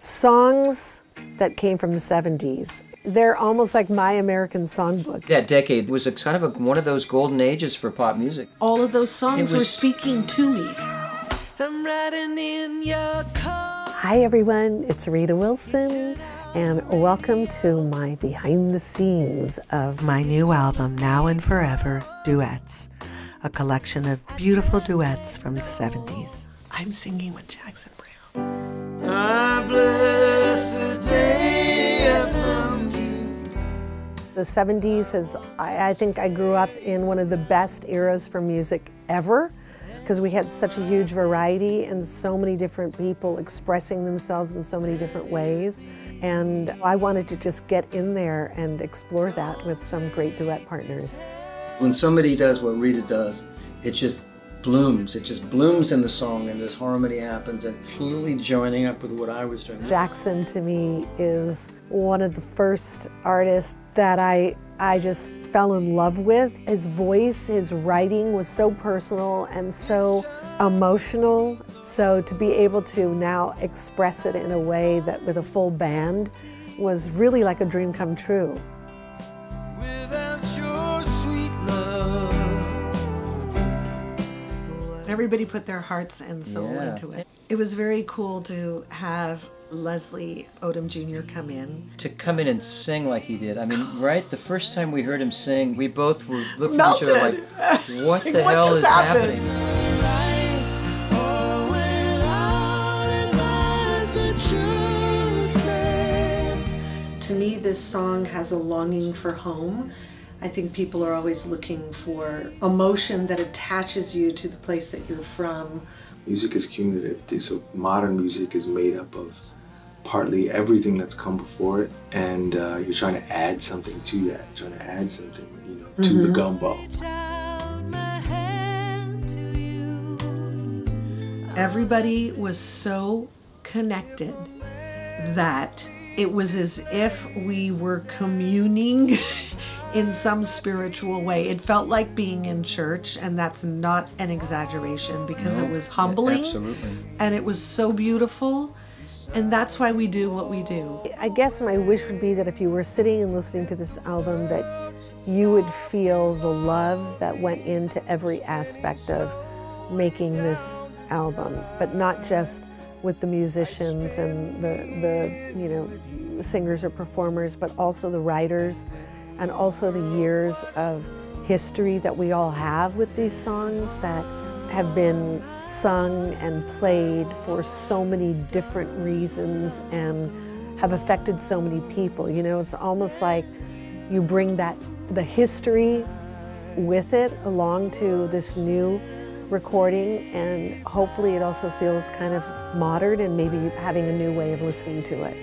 songs that came from the 70s. They're almost like my American songbook. That decade was a kind of one of those golden ages for pop music. All of those songs were speaking to me. I'm riding in your car. Hi everyone, it's Rita Wilson, and welcome to my behind the scenes of my new album, Now and Forever: Duets, a collection of beautiful duets from the 70s. I'm singing with Jackson Browne. I bless the day I found you. The 70s is, I think I grew up in one of the best eras for music ever, because we had such a huge variety and so many different people expressing themselves in so many different ways. And I wanted to just get in there and explore that with some great duet partners. When somebody does what Rita does, it just blooms. It just blooms in the song, and this harmony happens, and clearly joining up with what I was doing. Jackson, to me, is one of the first artists that I just fell in love with. His voice, his writing was so personal and so emotional. So to be able to now express it in a way that with a full band was really like a dream come true. Everybody put their hearts and soul into it. It was very cool to have Leslie Odom Jr. come in. To come in and sing like he did. I mean, right? The first time we heard him sing, we both were looking Melted. At each other like, what the what hell is happening? To me, this song has a longing for home. I think people are always looking for emotion that attaches you to the place that you're from. Music is cumulative. So modern music is made up of partly everything that's come before it, and you're trying to add something to that, trying to add something, you know, to the gumbo. Everybody was so connected that it was as if we were communing in some spiritual way. It felt like being in church, and that's not an exaggeration, because it was humbling, absolutely, and it was so beautiful, and that's why we do what we do. I guess my wish would be that if you were sitting and listening to this album, that you would feel the love that went into every aspect of making this album, but not just with the musicians and the you know, singers or performers, but also the writers, and also the years of history that we all have with these songs that have been sung and played for so many different reasons and have affected so many people. You know, it's almost like you bring that, the history with it along to this new recording, and hopefully it also feels kind of modern and maybe having a new way of listening to it.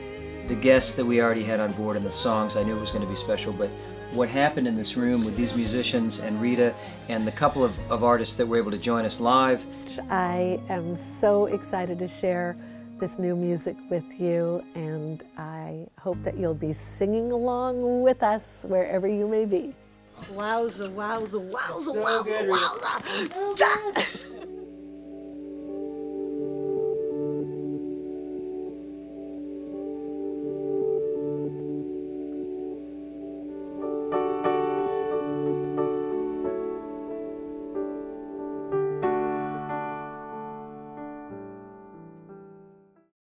The guests that we already had on board and the songs, I knew it was going to be special, but what happened in this room with these musicians and Rita and the couple of artists that were able to join us live. I am so excited to share this new music with you, and I hope that you'll be singing along with us wherever you may be. Wowza, wowza, wowza, wowza, wowza.